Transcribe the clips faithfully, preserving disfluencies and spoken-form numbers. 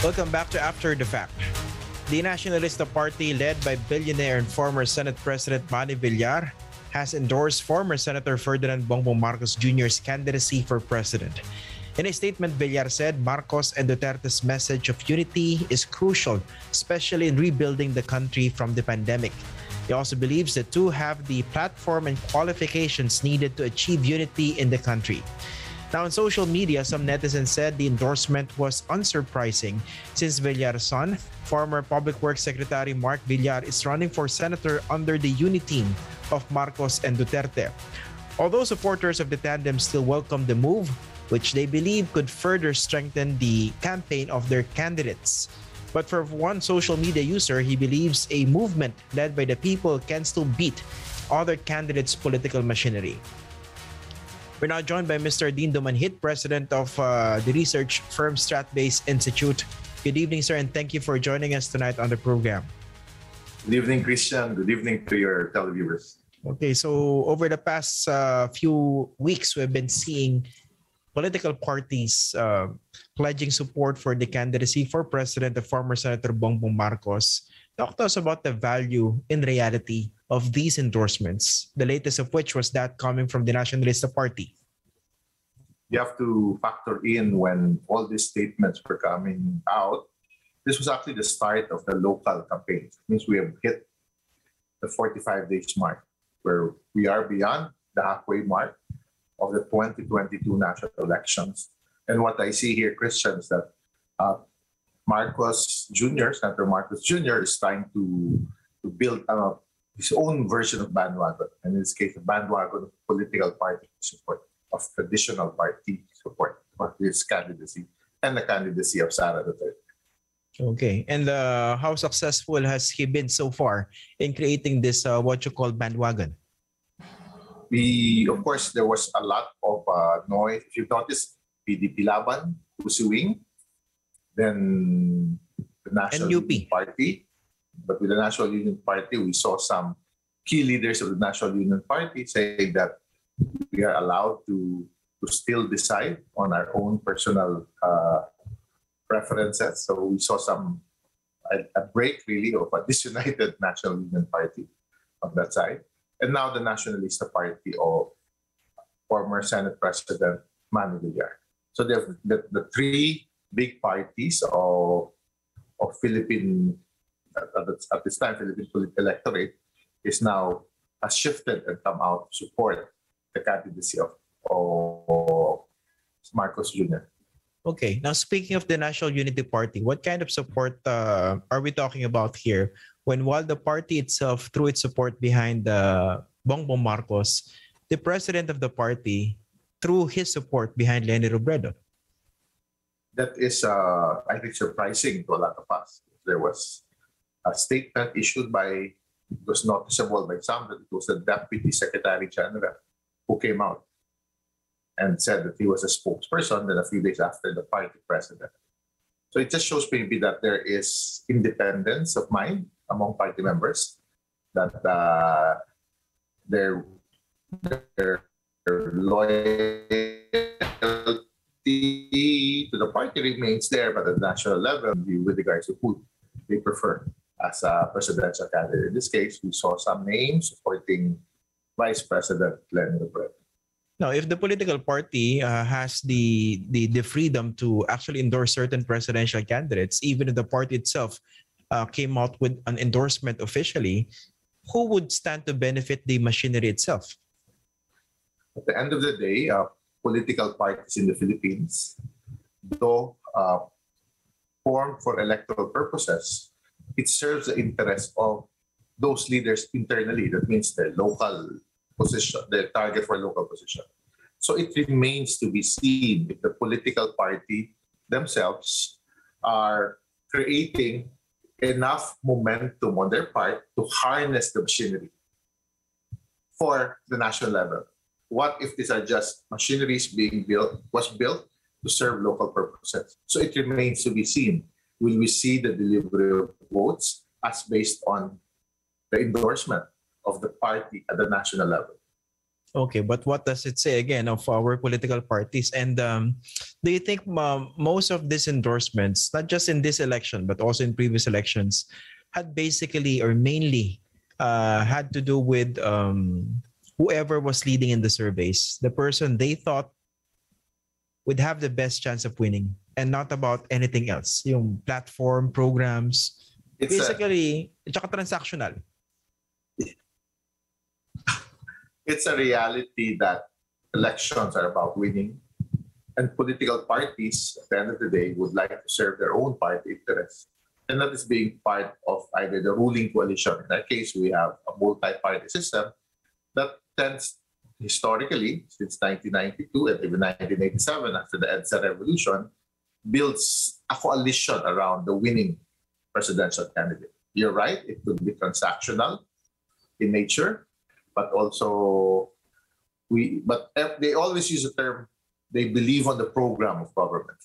Welcome back to After the Fact. The Nacionalista Party, led by billionaire and former Senate President Manny Villar, has endorsed former Senator Ferdinand Bongbong Marcos Junior's candidacy for president. In a statement, Villar said Marcos and Duterte's message of unity is crucial, especially in rebuilding the country from the pandemic. He also believes the two have the platform and qualifications needed to achieve unity in the country. Now, on social media, some netizens said the endorsement was unsurprising since Villar's son, former Public Works Secretary Mark Villar, is running for senator under the unit team of Marcos and Duterte. Although supporters of the tandem still welcome the move, which they believe could further strengthen the campaign of their candidates. But for one social media user, he believes a movement led by the people can still beat other candidates' political machinery. We're now joined by Mister Dindo Manhit, president of uh, the research firm Stratbase Institute. Good evening, sir, and thank you for joining us tonight on the program. Good evening, Christian. Good evening to your televiewers. Okay, so over the past uh, few weeks, we've been seeing political parties uh, pledging support for the candidacy for president of former Senator Bongbong Marcos. Talk to us about the value in reality of these endorsements, the latest of which was that coming from the Nacionalista Party. You have to factor in when all these statements were coming out, this was actually the start of the local campaign. It means we have hit the forty-five days mark, where we are beyond the halfway mark of the twenty twenty-two national elections. And what I see here, Christian, is that uh, Marcos Junior, Senator Marcos Junior, is trying to, to build uh, his own version of bandwagon, and in this case, a bandwagon of political party support, of traditional party support for his candidacy and the candidacy of Sarah Duterte. Okay, and uh, how successful has he been so far in creating this, uh, what you call, bandwagon? We, of course, there was a lot of uh, noise. If you've noticed, P D P Laban, Usuwing, then the National Union Party. But with the National Union Party, we saw some key leaders of the National Union Party saying that we are allowed to, to still decide on our own personal uh, preferences. So we saw some a, a break, really, of a disunited National Union Party on that side. And now the Nacionalista Party of former Senate President Manny Villar. So they have the, the three big parties of, of Philippine, at this time, Philippine political electorate is now has shifted and come out to support the candidacy of, of Marcos Junior Okay. Now, speaking of the National Unity Party, what kind of support uh, are we talking about here? When while the party itself threw its support behind uh, Bongbong Marcos, the president of the party threw his support behind Leni Robredo. That is, uh, I think, surprising to a lot of us. There was a statement issued by, it was noticeable by some, that it was the Deputy Secretary General who came out and said that he was a spokesperson, then a few days after, the party president. So it just shows maybe that there is independence of mind among party members, that uh, their, their loyalty to the party remains there, but at the national level, with regards to who they prefer as a presidential candidate. In this case, we saw some names supporting Vice President Leni Robredo. Now, if the political party uh, has the, the the freedom to actually endorse certain presidential candidates, even if the party itself uh, came out with an endorsement officially, who would stand to benefit the machinery itself? At the end of the day, uh, political parties in the Philippines, though uh, formed for electoral purposes, it serves the interest of those leaders internally. That means their local position, their target for local position. So it remains to be seen if the political party themselves are creating enough momentum on their part to harness the machinery for the national level. What if these are just machineries being built, was built to serve local purposes? So it remains to be seen. Will we see the delivery of votes as based on the endorsement of the party at the national level? Okay, but what does it say again of our political parties? And um, do you think um, most of these endorsements, not just in this election, but also in previous elections, had basically or mainly uh, had to do with um, whoever was leading in the surveys, the person they thought would have the best chance of winning, and not about anything else? Yung platform, programs, it's basically, a, tsaka transactional. It's a reality that elections are about winning, and political parties, at the end of the day, would like to serve their own party interests. And that is being part of either the ruling coalition. In that case, we have a multi-party system that tends, historically, since nineteen ninety-two and even nineteen eighty-seven, after the EDSA revolution, builds a coalition around the winning presidential candidate. You're right, it could be transactional in nature, but also we, but they always use the term, they believe on the program of government.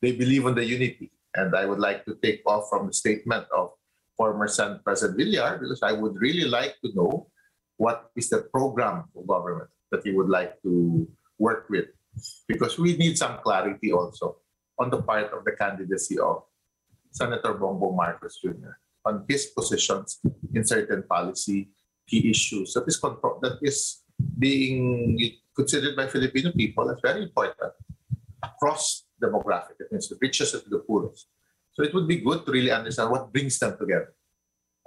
They believe on the unity. And I would like to take off from the statement of former Sen. President Villar, because I would really like to know what is the program of government that he would like to work with, because we need some clarity also on the part of the candidacy of Senator Bongbong Marcos Junior on his positions in certain policy key issues that is, that is being considered by Filipino people as very important across demographic. It means the richest and the poorest. So it would be good to really understand what brings them together,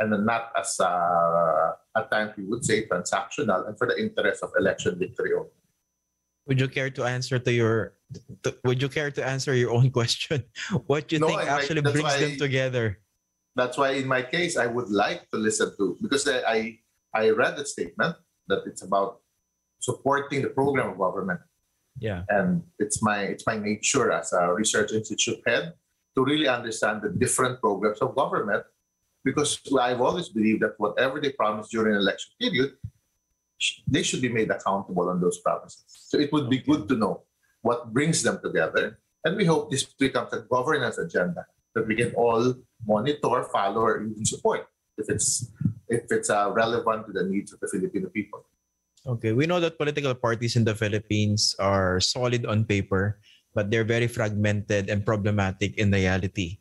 and then not as uh, at times we would say transactional and for the interest of election victory only. Would you care to answer to your? To, would you care to answer your own question? What do you no, think I, actually brings why, them together? That's why, in my case, I would like to listen to, because I I read the statement that it's about supporting the program of government. Yeah, and it's my it's my nature as a research institute head to really understand the different programs of government, because I've always believed that whatever they promise during an election period, they should be made accountable on those promises. So it would be good to know what brings them together. And we hope this becomes a governance agenda that we can all monitor, follow, or even support if it's, if it's uh, relevant to the needs of the Filipino people. Okay, we know that political parties in the Philippines are solid on paper, but they're very fragmented and problematic in reality.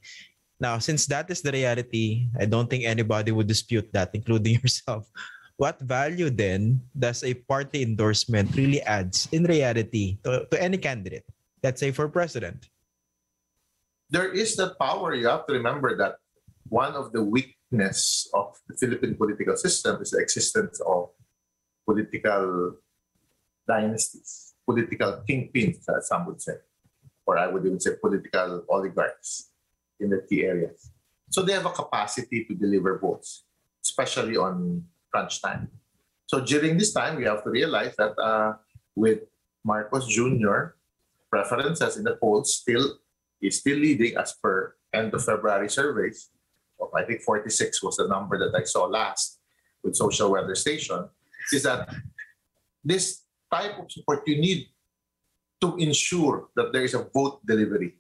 Now, since that is the reality, I don't think anybody would dispute that, including yourself. What value then does a party endorsement really adds in reality to, to any candidate, let's say for president? There is the power. You have to remember that one of the weakness of the Philippine political system is the existence of political dynasties, political kingpins, as some would say, or I would even say political oligarchs in the key areas. So they have a capacity to deliver votes, especially on crunch time. So during this time, we have to realize that uh, with Marcos Junior preferences in the polls, still is still leading as per end of February surveys. Well, I think forty-six was the number that I saw last with Social Weather Station. Is that this type of support you need to ensure that there is a vote delivery,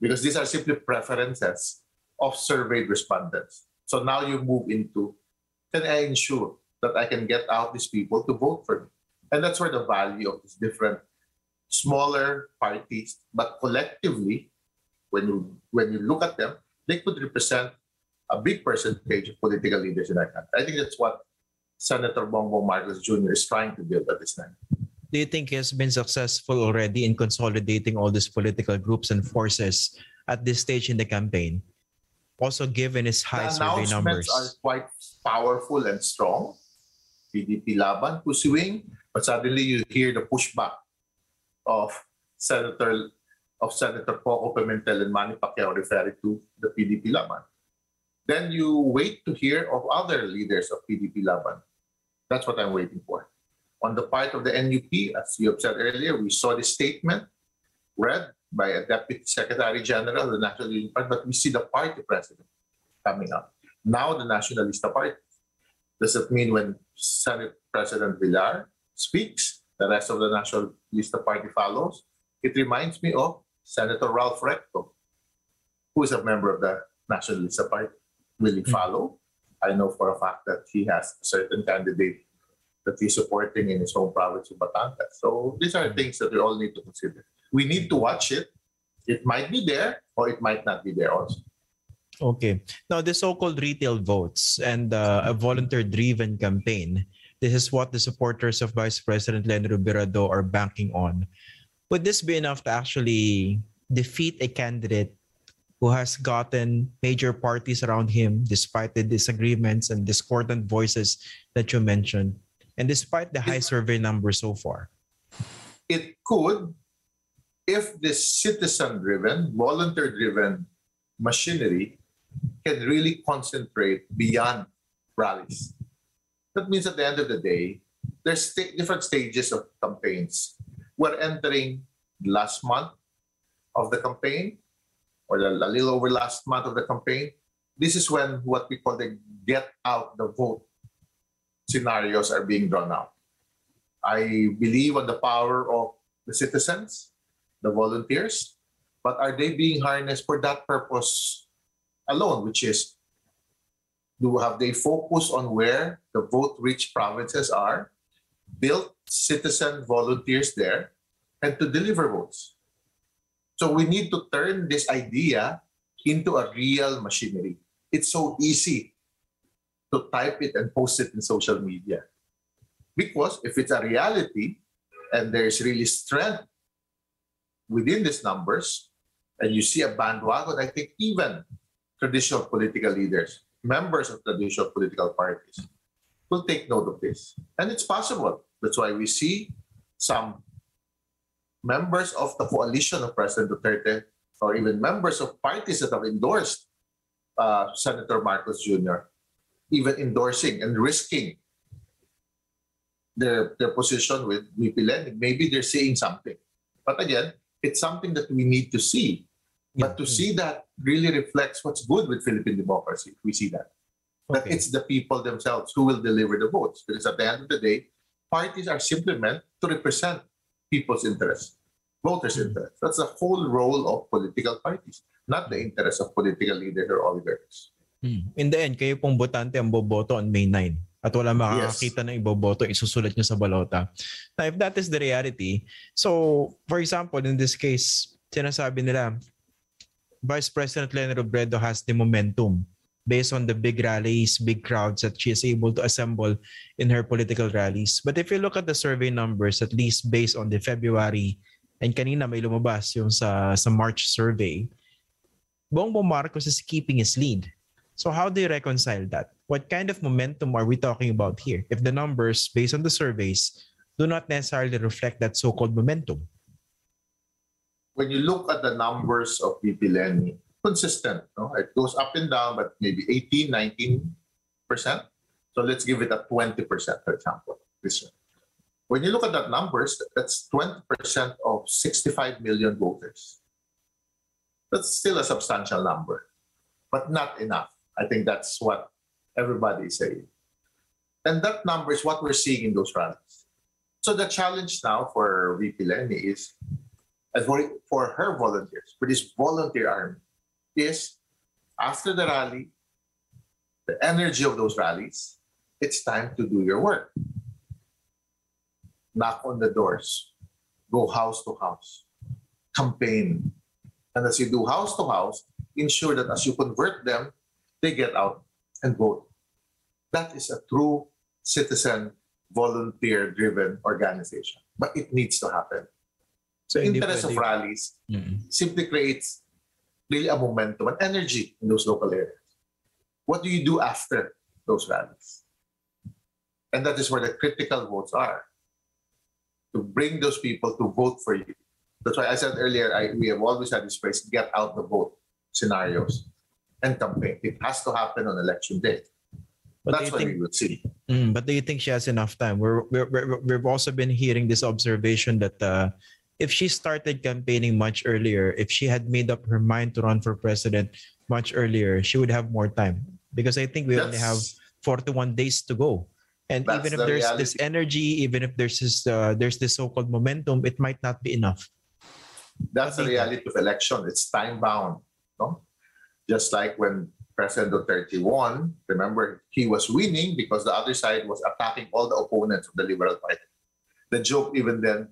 because these are simply preferences of surveyed respondents. So now you move into, can I ensure that I can get out these people to vote for me? And that's where the value of these different smaller parties, but collectively, when you, when you look at them, they could represent a big percentage of political leaders in that country. I think that's what Senator Bongbong Marcos Junior is trying to build at this time. Do you think he has been successful already in consolidating all these political groups and forces at this stage in the campaign? Also, given his high survey numbers, the announcements are quite powerful and strong. P D P Laban pursuing, but suddenly you hear the pushback of Senator of Senator Koko Pimentel and Manny Pacquiao referring to the P D P Laban. Then you wait to hear of other leaders of P D P Laban. That's what I'm waiting for. On the part of the N U P, as you have said earlier, we saw the statement read by a Deputy Secretary General of the National Union Party, but we see the party president coming up. Now the Nacionalista Party. Does it mean when Senate President Villar speaks, the rest of the Nacionalista Party follows? It reminds me of Senator Ralph Recto, who is a member of the Nacionalista Party. Will he follow? I know for a fact that he has a certain candidate that he's supporting in his home province of Batangas. So these are things that we all need to consider. We need to watch it. It might be there or it might not be there also. Okay. Now, the so-called retail votes and uh, a volunteer-driven campaign, this is what the supporters of Vice President Leni Robredo are banking on. Would this be enough to actually defeat a candidate who has gotten major parties around him despite the disagreements and discordant voices that you mentioned, and despite the high survey numbers so far? It could, if this citizen-driven, volunteer-driven machinery can really concentrate beyond rallies. That means at the end of the day, there's st- different stages of campaigns. We're entering last month of the campaign, or a little over last month of the campaign. This is when what we call the get out the vote scenarios are being drawn out. I believe on the power of the citizens, the volunteers, but are they being harnessed for that purpose alone, which is, do have they focused on where the vote-rich provinces are, built citizen volunteers there, and to deliver votes? So we need to turn this idea into a real machinery. It's so easy to type it and post it in social media. Because if it's a reality and there's really strength within these numbers, and you see a bandwagon, I think even traditional political leaders, members of traditional political parties, will take note of this. And it's possible. That's why we see some members of the coalition of President Duterte, or even members of parties that have endorsed uh, Senator Marcos Junior, even endorsing and risking their, their position with V P Leni. Maybe they're seeing something. But again, it's something that we need to see. But yeah. to see that really reflects what's good with Philippine democracy. We see that. Okay. That it's the people themselves who will deliver the votes. Because at the end of the day, parties are simply meant to represent people's interests, voters' interests. That's the whole role of political parties, not the interests of political leaders or oligarchs. Hmm. In the end, kayo pong botante ang boboto on May ninth at wala makakakita yes. ng iboboto, isusulat nyo sa balota. Now, if that is the reality, so for example, in this case, sinasabi nila, Vice President Leni Robredo has the momentum based on the big rallies, big crowds that she is able to assemble in her political rallies. But if you look at the survey numbers, at least based on the February, and kanina may lumabas yung sa, sa March survey, Bongbong Marcos is keeping his lead. So how do you reconcile that? What kind of momentum are we talking about here if the numbers based on the surveys do not necessarily reflect that so-called momentum? When you look at the numbers of V P Leni, consistent, no? It goes up and down, but maybe eighteen, nineteen percent. So let's give it a twenty percent, for example. This one. When you look at that numbers, that's twenty percent of sixty-five million voters. That's still a substantial number, but not enough. I think that's what everybody is saying. And that number is what we're seeing in those rallies. So the challenge now for V P Leni is, as for, for her volunteers, for this volunteer army, is after the rally, the energy of those rallies, it's time to do your work. Knock on the doors, go house to house, campaign. And as you do house to house, ensure that as you convert them, they get out and vote. That is a true citizen, volunteer-driven organization. But it needs to happen. So the interest of rallies mm-hmm. simply creates really a momentum and energy in those local areas. What do you do after those rallies? And that is where the critical votes are, to bring those people to vote for you. That's why I said earlier, I, we have always had this phrase, get out the vote scenarios and campaign. It has to happen on election day. But That's what think, we would see. Mm, but do you think she has enough time? We're, we're, we're, we've also been hearing this observation that uh, if she started campaigning much earlier, if she had made up her mind to run for president much earlier, she would have more time. Because I think we that's, only have forty-one days to go. And even if the there's reality. This energy, even if there's this, uh, there's this so-called momentum, it might not be enough. That's the reality of election. It's time-bound. No? Just like when President Duterte won, remember, he was winning because the other side was attacking all the opponents of the Liberal Party. The joke even then,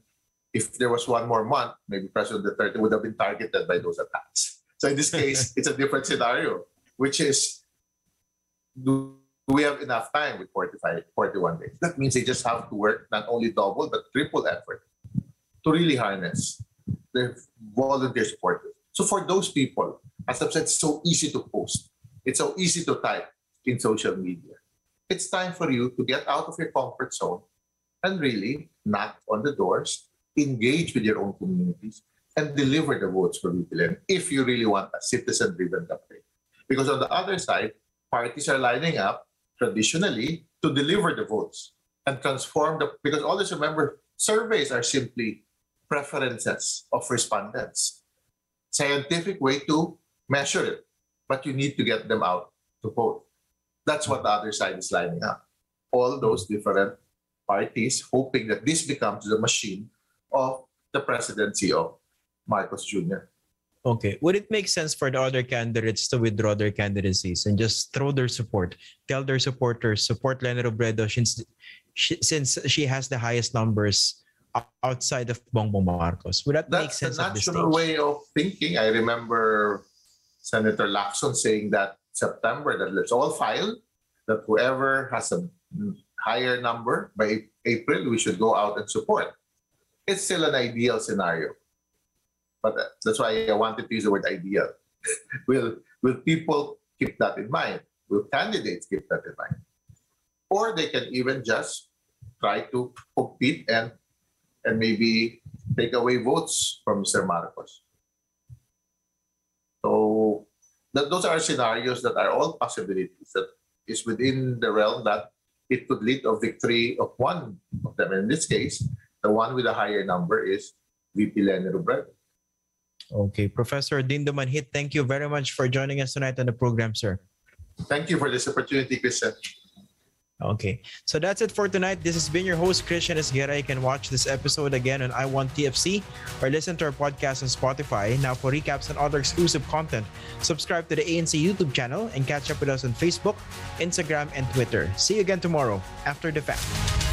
if there was one more month, maybe President Duterte would have been targeted by those attacks. So in this case, it's a different scenario, which is, do we have enough time with forty-five, forty-one days? That means they just have to work not only double, but triple effort to really harness their volunteer supporters. So for those people, as I've said, it's so easy to post. It's so easy to type in social media. It's time for you to get out of your comfort zone and really knock on the doors, engage with your own communities, and deliver the votes for B P L M if you really want a citizen-driven campaign. Because on the other side, parties are lining up traditionally to deliver the votes and transform the... Because always remember, surveys are simply preferences of respondents. Scientific way to measure it, but you need to get them out to vote. That's what the other side is lining up. All those different parties hoping that this becomes the machine of the presidency of Marcos Junior Okay. Would it make sense for the other candidates to withdraw their candidacies and just throw their support, tell their supporters, support Leni Robredo since she, since she has the highest numbers outside of Bongbong Marcos? Would that That's make sense at this stage? That's the natural way of thinking. I remember Senator Lacson saying that September, that let's all file, that whoever has a higher number by April, we should go out and support. It's still an ideal scenario. But that's why I wanted to use the word ideal. will, will people keep that in mind? Will candidates keep that in mind? Or they can even just try to compete and, and maybe take away votes from Mister Marcos. So that, those are scenarios that are all possibilities that is within the realm that it could lead to victory of one of them. In this case, the one with a higher number is V P Leni Robredo. Okay, Professor Dindo Manhit, thank you very much for joining us tonight on the program, sir. Thank you for this opportunity, Christian. Okay, so that's it for tonight. This has been your host, Christian Esguera. You can watch this episode again on I Want T F C or listen to our podcast on Spotify. Now, for recaps and other exclusive content, subscribe to the A N C YouTube channel and catch up with us on Facebook, Instagram, and Twitter. See you again tomorrow after the fact.